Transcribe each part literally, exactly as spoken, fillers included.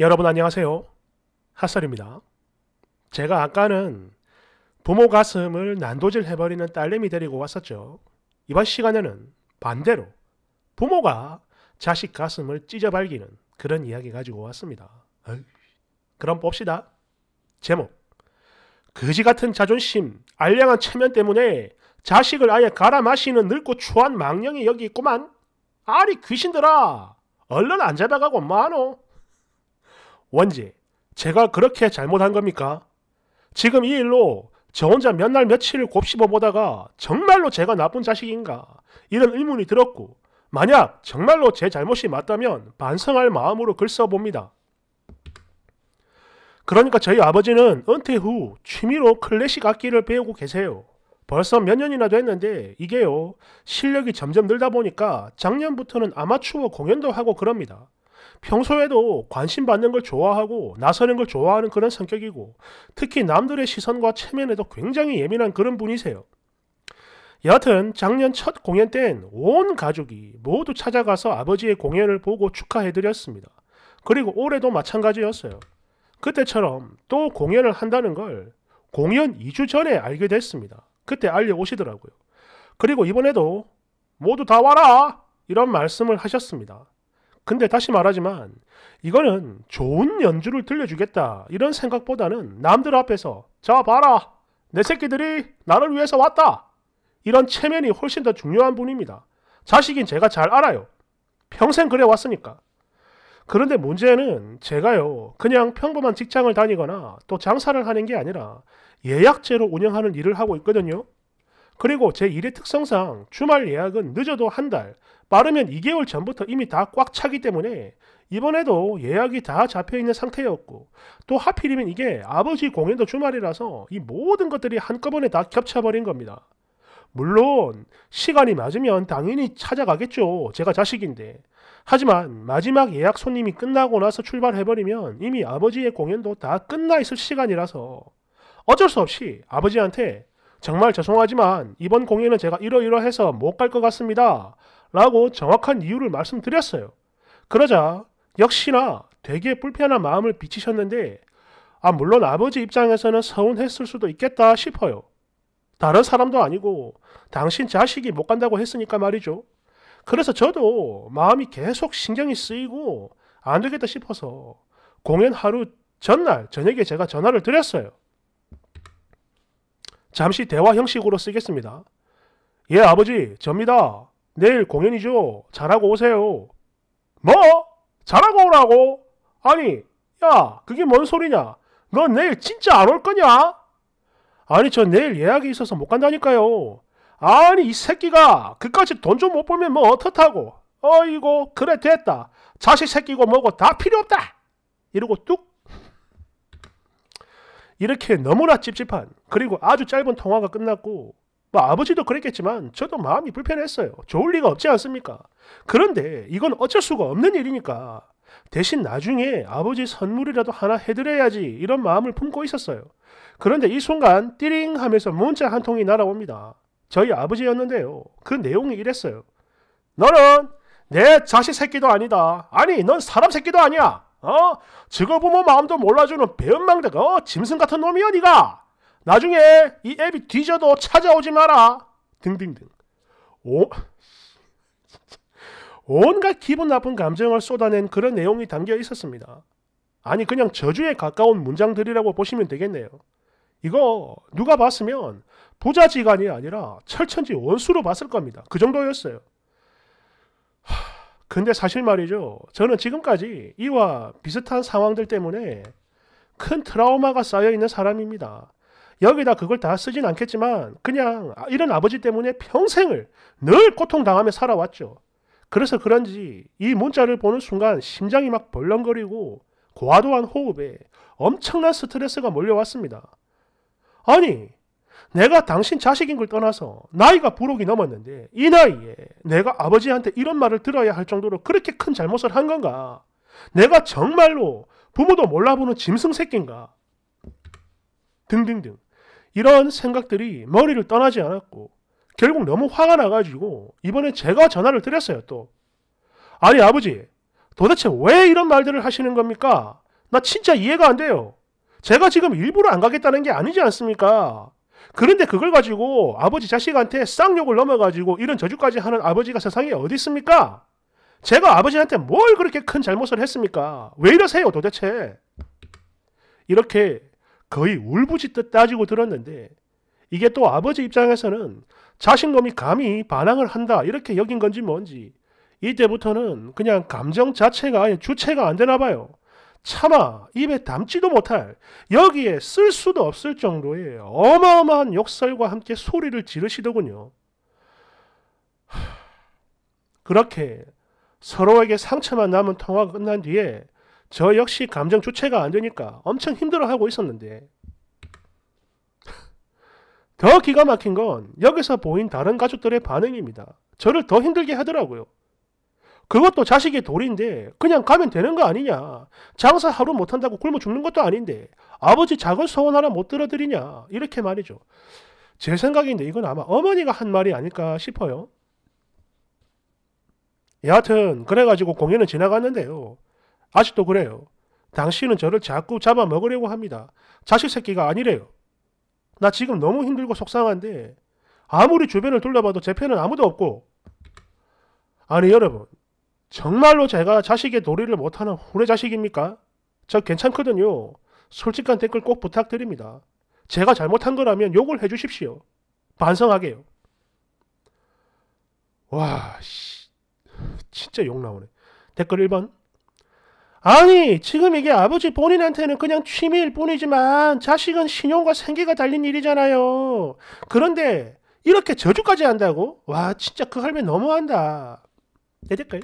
여러분 안녕하세요. 핫썰입니다. 제가 아까는 부모 가슴을 난도질 해버리는 딸내미 데리고 왔었죠. 이번 시간에는 반대로 부모가 자식 가슴을 찢어발기는 그런 이야기 가지고 왔습니다. 어이, 그럼 봅시다. 제목, 거지같은 자존심, 알량한 체면 때문에 자식을 아예 갈아 마시는 늙고 추한 망령이 여기 있구만. 아리 귀신들아, 얼른 안 잡아가고 마노. 원제, 제가 그렇게 잘못한 겁니까? 지금 이 일로 저 혼자 몇 날 며칠을 곱씹어 보다가 정말로 제가 나쁜 자식인가? 이런 의문이 들었고, 만약 정말로 제 잘못이 맞다면 반성할 마음으로 글 써봅니다. 그러니까 저희 아버지는 은퇴 후 취미로 클래식 악기를 배우고 계세요. 벌써 몇 년이나 됐는데 이게요, 실력이 점점 늘다 보니까 작년부터는 아마추어 공연도 하고 그럽니다. 평소에도 관심 받는 걸 좋아하고 나서는 걸 좋아하는 그런 성격이고, 특히 남들의 시선과 체면에도 굉장히 예민한 그런 분이세요. 여하튼 작년 첫 공연 땐 온 가족이 모두 찾아가서 아버지의 공연을 보고 축하해드렸습니다. 그리고 올해도 마찬가지였어요. 그때처럼 또 공연을 한다는 걸 공연 이 주 전에 알게 됐습니다. 그때 알려오시더라고요. 그리고 이번에도 모두 다 와라! 이런 말씀을 하셨습니다. 근데 다시 말하지만 이거는 좋은 연주를 들려주겠다 이런 생각보다는 남들 앞에서 자 봐라, 내 새끼들이 나를 위해서 왔다, 이런 체면이 훨씬 더 중요한 분입니다. 자식인 제가 잘 알아요. 평생 그래 왔으니까. 그런데 문제는 제가요, 그냥 평범한 직장을 다니거나 또 장사를 하는 게 아니라 예약제로 운영하는 일을 하고 있거든요. 그리고 제 일의 특성상 주말 예약은 늦어도 한 달, 빠르면 이 개월 전부터 이미 다 꽉 차기 때문에 이번에도 예약이 다 잡혀있는 상태였고, 또 하필이면 이게 아버지 공연도 주말이라서 이 모든 것들이 한꺼번에 다 겹쳐버린 겁니다. 물론 시간이 맞으면 당연히 찾아가겠죠. 제가 자식인데. 하지만 마지막 예약 손님이 끝나고 나서 출발해버리면 이미 아버지의 공연도 다 끝나있을 시간이라서 어쩔 수 없이 아버지한테 정말 죄송하지만 이번 공연은 제가 이러이러해서 못 갈 것 같습니다 라고 정확한 이유를 말씀드렸어요. 그러자 역시나 되게 불편한 마음을 비치셨는데, 아 물론 아버지 입장에서는 서운했을 수도 있겠다 싶어요. 다른 사람도 아니고 당신 자식이 못 간다고 했으니까 말이죠. 그래서 저도 마음이 계속 신경이 쓰이고 안 되겠다 싶어서 공연 하루 전날 저녁에 제가 전화를 드렸어요. 잠시 대화 형식으로 쓰겠습니다. 예, 아버지, 접니다. 내일 공연이죠? 잘하고 오세요. 뭐? 잘하고 오라고? 아니, 야, 그게 뭔 소리냐? 너 내일 진짜 안 올 거냐? 아니, 저 내일 예약이 있어서 못 간다니까요. 아니, 이 새끼가 그까짓 돈 좀 못 벌면 뭐 어떻다고. 어이고, 그래 됐다. 자식 새끼고 뭐고 다 필요 없다. 이러고 뚝. 이렇게 너무나 찝찝한, 그리고 아주 짧은 통화가 끝났고, 뭐 아버지도 그랬겠지만 저도 마음이 불편했어요. 좋을 리가 없지 않습니까? 그런데 이건 어쩔 수가 없는 일이니까 대신 나중에 아버지 선물이라도 하나 해드려야지 이런 마음을 품고 있었어요. 그런데 이 순간 띠링 하면서 문자 한 통이 날아옵니다. 저희 아버지였는데요, 그 내용이 이랬어요. 너는 내 자식 새끼도 아니다. 아니, 넌 사람 새끼도 아니야. 어? 지가 부모 마음도 몰라주는 배은망덕, 어? 짐승 같은 놈이야 니가. 나중에 이 앱이 뒤져도 찾아오지 마라. 등등등. 오, 온갖 기분 나쁜 감정을 쏟아낸 그런 내용이 담겨 있었습니다. 아니, 그냥 저주에 가까운 문장들이라고 보시면 되겠네요. 이거 누가 봤으면 부자지간이 아니라 철천지 원수로 봤을 겁니다. 그 정도였어요. 하... 근데 사실 말이죠, 저는 지금까지 이와 비슷한 상황들 때문에 큰 트라우마가 쌓여있는 사람입니다. 여기다 그걸 다 쓰진 않겠지만 그냥 이런 아버지 때문에 평생을 늘 고통당하며 살아왔죠. 그래서 그런지 이 문자를 보는 순간 심장이 막 벌렁거리고 과도한 호흡에 엄청난 스트레스가 몰려왔습니다. 아니, 내가 당신 자식인 걸 떠나서 나이가 부록이 넘었는데 이 나이에 내가 아버지한테 이런 말을 들어야 할 정도로 그렇게 큰 잘못을 한 건가? 내가 정말로 부모도 몰라보는 짐승 새끼인가? 등등등. 이런 생각들이 머리를 떠나지 않았고, 결국 너무 화가 나가지고 이번에 제가 전화를 드렸어요. 또, 아니 아버지, 도대체 왜 이런 말들을 하시는 겁니까? 나 진짜 이해가 안 돼요. 제가 지금 일부러 안 가겠다는 게 아니지 않습니까? 그런데 그걸 가지고 아버지 자식한테 쌍욕을 넘어가지고 이런 저주까지 하는 아버지가 세상에 어디 있습니까? 제가 아버지한테 뭘 그렇게 큰 잘못을 했습니까? 왜 이러세요 도대체? 이렇게 거의 울부짖듯 따지고 들었는데, 이게 또 아버지 입장에서는 자식놈이 감히 반항을 한다 이렇게 여긴 건지 뭔지, 이때부터는 그냥 감정 자체가 주체가 안 되나 봐요. 차마 입에 담지도 못할, 여기에 쓸 수도 없을 정도의 어마어마한 욕설과 함께 소리를 지르시더군요. 그렇게 서로에게 상처만 남은 통화가 끝난 뒤에 저 역시 감정 주체가 안 되니까 엄청 힘들어하고 있었는데, 더 기가 막힌 건 여기서 보인 다른 가족들의 반응입니다. 저를 더 힘들게 하더라고요. 그것도 자식의 도리인데 그냥 가면 되는 거 아니냐. 장사 하루 못한다고 굶어 죽는 것도 아닌데 아버지 작은 소원 하나 못 들어드리냐. 이렇게 말이죠. 제 생각인데 이건 아마 어머니가 한 말이 아닐까 싶어요. 여하튼 그래가지고 공연은 지나갔는데요. 아직도 그래요. 당신은 저를 자꾸 잡아먹으려고 합니다. 자식 새끼가 아니래요. 나 지금 너무 힘들고 속상한데 아무리 주변을 둘러봐도 제 편은 아무도 없고. 아니 여러분, 정말로 제가 자식의 도리를 못하는 후레자식입니까? 저 괜찮거든요. 솔직한 댓글 꼭 부탁드립니다. 제가 잘못한 거라면 욕을 해주십시오. 반성하게요. 와, 씨, 진짜 욕 나오네. 댓글 일 번. 아니, 지금 이게 아버지 본인한테는 그냥 취미일 뿐이지만 자식은 신용과 생계가 달린 일이잖아요. 그런데 이렇게 저주까지 한다고? 와, 진짜 그 할매 너무한다. 내 댓글.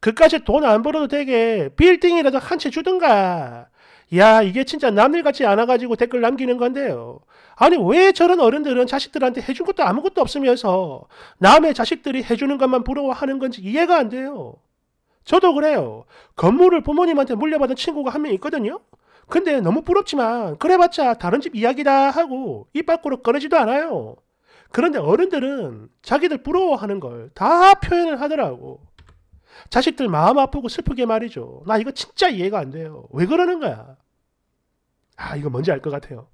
그까지 돈 안 벌어도 되게 빌딩이라도 한 채 주든가. 야, 이게 진짜 남일 같지 않아가지고 댓글 남기는 건데요. 아니 왜 저런 어른들은 자식들한테 해준 것도 아무것도 없으면서 남의 자식들이 해주는 것만 부러워하는 건지 이해가 안 돼요. 저도 그래요. 건물을 부모님한테 물려받은 친구가 한 명 있거든요. 근데 너무 부럽지만 그래봤자 다른 집 이야기다 하고 입 밖으로 꺼내지도 않아요. 그런데 어른들은 자기들 부러워하는 걸 다 표현을 하더라고. 자식들 마음 아프고 슬프게 말이죠. 나 이거 진짜 이해가 안 돼요. 왜 그러는 거야? 아, 이거 뭔지 알 것 같아요.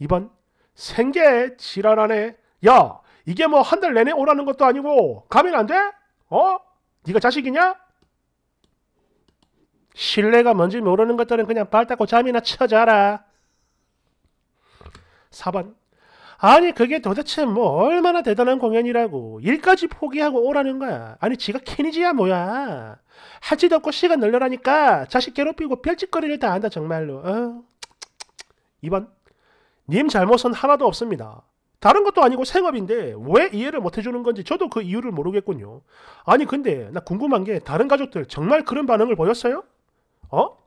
이 번. 생계 지랄하네. 야, 이게 뭐 한 달 내내 오라는 것도 아니고 가면 안 돼? 어? 네가 자식이냐? 신뢰가 뭔지 모르는 것들은 그냥 발 닦고 잠이나 쳐자라. 사 번. 아니 그게 도대체 뭐 얼마나 대단한 공연이라고 일까지 포기하고 오라는 거야. 아니 지가 케니지야 뭐야. 할 짓도 없고 시간 널널하니까 자식 괴롭히고 별짓거리를 다 한다 정말로. 어. 이 번. 님 잘못은 하나도 없습니다. 다른 것도 아니고 생업인데 왜 이해를 못해주는 건지 저도 그 이유를 모르겠군요. 아니 근데 나 궁금한 게 다른 가족들 정말 그런 반응을 보였어요? 어?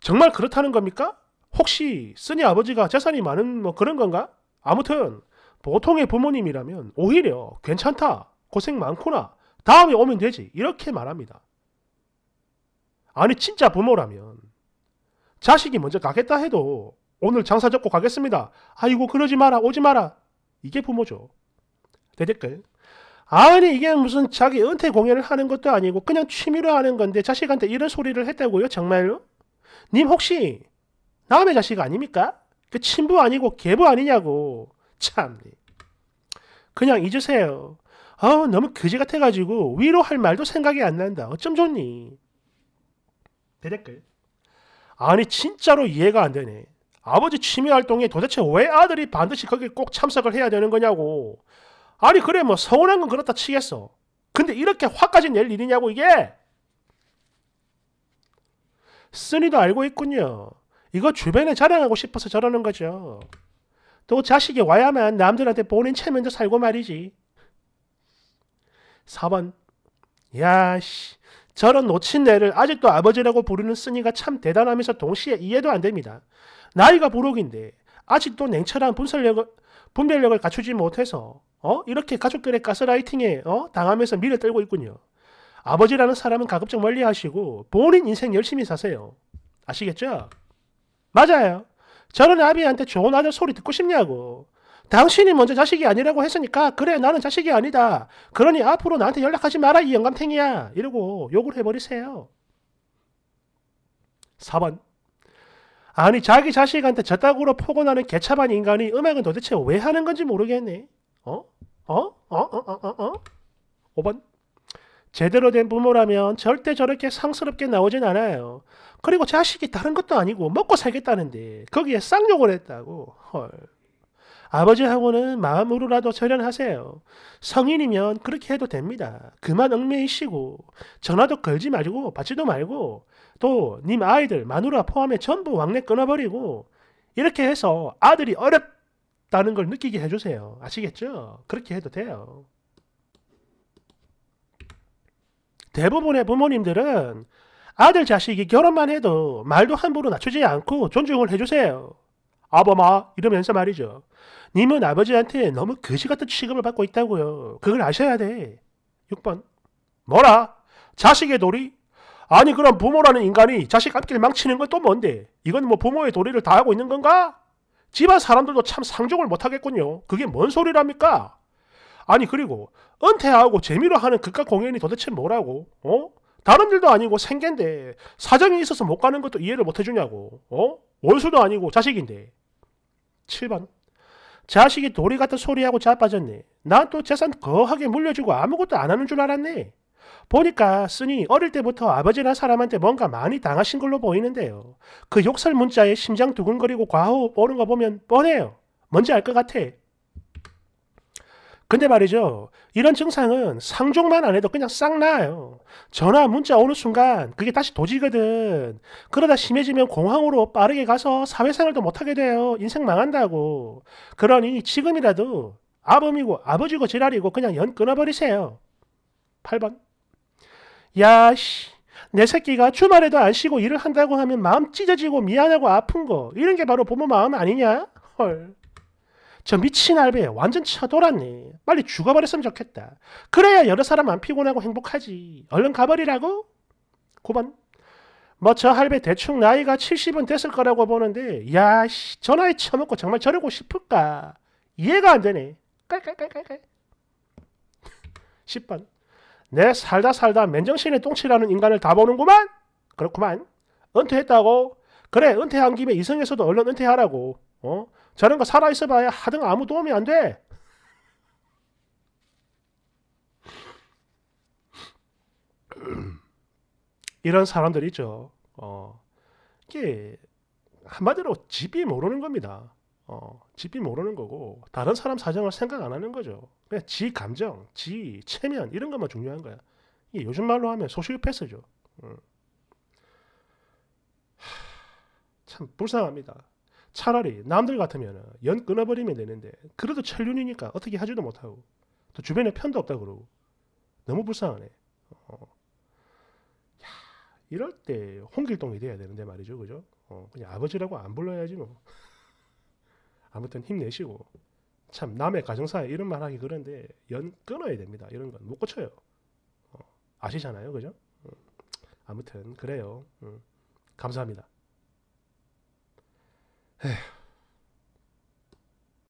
정말 그렇다는 겁니까? 혹시 쓰니 아버지가 재산이 많은 뭐 그런 건가? 아무튼 보통의 부모님이라면 오히려 괜찮다, 고생 많구나, 다음에 오면 되지 이렇게 말합니다. 아니 진짜 부모라면 자식이 먼저 가겠다 해도 오늘 장사 접고 가겠습니다. 아이고 그러지 마라, 오지 마라. 이게 부모죠. 내 댓글. 아니 이게 무슨 자기 은퇴 공연을 하는 것도 아니고 그냥 취미로 하는 건데 자식한테 이런 소리를 했다고요? 정말로? 님 혹시 남의 자식 아닙니까? 그 친부 아니고 계부 아니냐고. 참. 그냥 잊으세요. 아우 너무 그지 같아가지고 위로할 말도 생각이 안 난다. 어쩜 좋니? 내 댓글. 아니 진짜로 이해가 안 되네. 아버지 취미활동에 도대체 왜 아들이 반드시 거기에 꼭 참석을 해야 되는 거냐고. 아니 그래 뭐 서운한 건 그렇다 치겠어. 근데 이렇게 화까지 낼 일이냐고 이게. 쓰니도 알고 있군요. 이거 주변에 자랑하고 싶어서 저러는 거죠. 또 자식이 와야만 남들한테 본인 체면도 살고 말이지. 사 번. 야, 씨. 저런 노친네를 아직도 아버지라고 부르는 쓰니가 참 대단하면서 동시에 이해도 안 됩니다. 나이가 부록인데 아직도 냉철한 분설력을, 분별력을 갖추지 못해서 어? 이렇게 가족들의 가스라이팅에 어? 당하면서 미를 떨고 있군요. 아버지라는 사람은 가급적 멀리하시고 본인 인생 열심히 사세요. 아시겠죠? 맞아요. 저런 아비한테 좋은 아들 소리 듣고 싶냐고. 당신이 먼저 자식이 아니라고 했으니까 그래 나는 자식이 아니다. 그러니 앞으로 나한테 연락하지 마라 이 영감탱이야. 이러고 욕을 해버리세요. 사 번. 아니 자기 자식한테 저따구로 폭언하는 개차반 인간이 음악은 도대체 왜 하는 건지 모르겠네. 어? 어? 어? 어? 어? 어? 어? 오 번. 제대로 된 부모라면 절대 저렇게 상스럽게 나오진 않아요. 그리고 자식이 다른 것도 아니고 먹고 살겠다는데 거기에 쌍욕을 했다고. 헐. 아버지하고는 마음으로라도 절연하세요. 성인이면 그렇게 해도 됩니다. 그만 얽매이시고 전화도 걸지 말고 받지도 말고 또 님 아이들 마누라 포함해 전부 왕래 끊어버리고 이렇게 해서 아들이 어렵다는 걸 느끼게 해주세요. 아시겠죠? 그렇게 해도 돼요. 대부분의 부모님들은 아들 자식이 결혼만 해도 말도 함부로 낮추지 않고 존중을 해주세요. 아범아 이러면서 말이죠. 님은 아버지한테 너무 거지같은 취급을 받고 있다고요. 그걸 아셔야 돼. 육 번. 뭐라? 자식의 도리? 아니 그럼 부모라는 인간이 자식 앞길 망치는 건 또 뭔데? 이건 뭐 부모의 도리를 다 하고 있는 건가? 집안 사람들도 참 상종을 못하겠군요. 그게 뭔 소리랍니까? 아니 그리고 은퇴하고 재미로 하는 극과 공연이 도대체 뭐라고? 어? 다른 일도 아니고 생계인데 사정이 있어서 못 가는 것도 이해를 못 해주냐고. 어? 원수도 아니고 자식인데. 칠 번. 자식이 도리 같은 소리하고 자빠졌네. 난 또 재산 거하게 물려주고 아무것도 안 하는 줄 알았네. 보니까 쓰니 어릴 때부터 아버지나 사람한테 뭔가 많이 당하신 걸로 보이는데요. 그 욕설 문자에 심장 두근거리고 과호흡 오는 거 보면 뻔해요. 뭔지 알 것 같아. 근데 말이죠. 이런 증상은 상종만 안 해도 그냥 싹 나아요. 전화, 문자 오는 순간 그게 다시 도지거든. 그러다 심해지면 공황으로 빠르게 가서 사회생활도 못하게 돼요. 인생 망한다고. 그러니 지금이라도 아범이고 아버지고 지랄이고 그냥 연 끊어버리세요. 팔 번. 야, 씨. 내 새끼가 주말에도 안 쉬고 일을 한다고 하면 마음 찢어지고 미안하고 아픈 거. 이런 게 바로 부모 마음 아니냐? 헐. 저 미친 알배 완전 쳐돌았네. 빨리 죽어버렸으면 좋겠다. 그래야 여러 사람 안 피곤하고 행복하지. 얼른 가버리라고? 구 번. 뭐 저 할배 대충 나이가 칠십은 됐을 거라고 보는데 야, 씨, 저 나이 처먹고 정말 저러고 싶을까? 이해가 안 되네. 깔깔깔깔깔. 십 번. 내 살다 살다 맨정신에 똥치라는 인간을 다 보는구만? 그렇구만. 은퇴했다고? 그래, 은퇴한 김에 이성에서도 얼른 은퇴하라고. 어? 저런 거 살아있어봐야 하등 아무 도움이 안 돼. 이런 사람들 있죠. 어, 이게 한마디로 집이 모르는 겁니다. 어, 집이 모르는 거고 다른 사람 사정을 생각 안 하는 거죠. 그냥 지 감정, 지 체면 이런 것만 중요한 거야. 이게 요즘 말로 하면 소시오패스죠. 음. 참 불쌍합니다. 차라리 남들 같으면 연 끊어버리면 되는데 그래도 천륜이니까 어떻게 하지도 못하고 또 주변에 편도 없다 그러고 너무 불쌍하네. 어. 야, 이럴 때 홍길동이 돼야 되는데 말이죠. 그죠? 어, 그냥 아버지라고 안 불러야지 뭐. 아무튼 힘내시고 참 남의 가정사에 이런 말 하기 그런데 연 끊어야 됩니다. 이런 건 못 고쳐요. 어, 아시잖아요. 그죠? 어. 아무튼 그래요. 음, 감사합니다. 에휴.